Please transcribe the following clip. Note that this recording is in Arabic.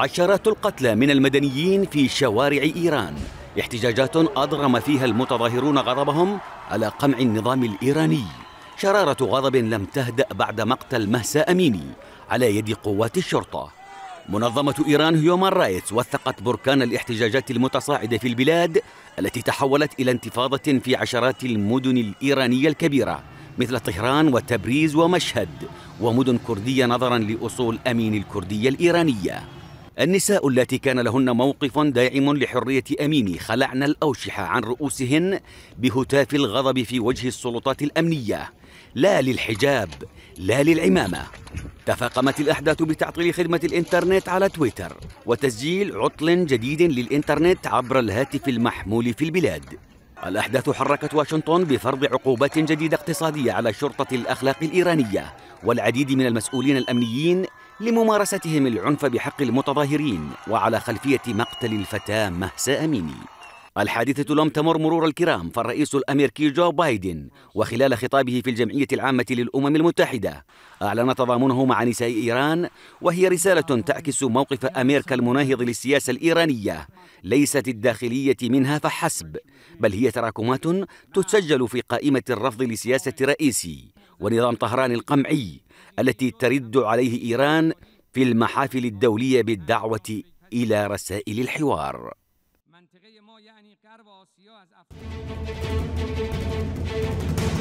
عشرات القتلى من المدنيين في شوارع إيران، احتجاجات أضرم فيها المتظاهرون غضبهم على قمع النظام الإيراني. شرارة غضب لم تهدأ بعد مقتل مهسا أميني على يد قوات الشرطة. منظمة إيران هيومان رايتس وثقت بركان الاحتجاجات المتصاعدة في البلاد التي تحولت إلى انتفاضة في عشرات المدن الإيرانية الكبيرة مثل طهران وتبريز ومشهد ومدن كردية نظراً لأصول أمين الكردية الإيرانية. النساء التي كان لهن موقف داعم لحرية أميني خلعن الأوشحة عن رؤوسهن بهتاف الغضب في وجه السلطات الأمنية. لا للحجاب، لا للعمامة. تفاقمت الأحداث بتعطيل خدمة الإنترنت على تويتر وتسجيل عطل جديد للإنترنت عبر الهاتف المحمول في البلاد. الأحداث حركت واشنطن بفرض عقوبات جديدة اقتصادية على شرطة الأخلاق الإيرانية والعديد من المسؤولين الأمنيين لممارستهم العنف بحق المتظاهرين وعلى خلفية مقتل الفتاة مهسا أميني. الحادثة لم تمر مرور الكرام، فالرئيس الأمريكي جو بايدن وخلال خطابه في الجمعية العامة للأمم المتحدة أعلن تضامنه مع نساء إيران، وهي رسالة تعكس موقف أمريكا المناهض للسياسة الإيرانية. ليست الداخلية منها فحسب، بل هي تراكمات تسجل في قائمة الرفض لسياسة رئيسي ونظام طهران القمعي التي ترد عليه إيران في المحافل الدولية بالدعوة إلى رسائل الحوار. منطقه ما یعنی غرب آسیا از افغانستان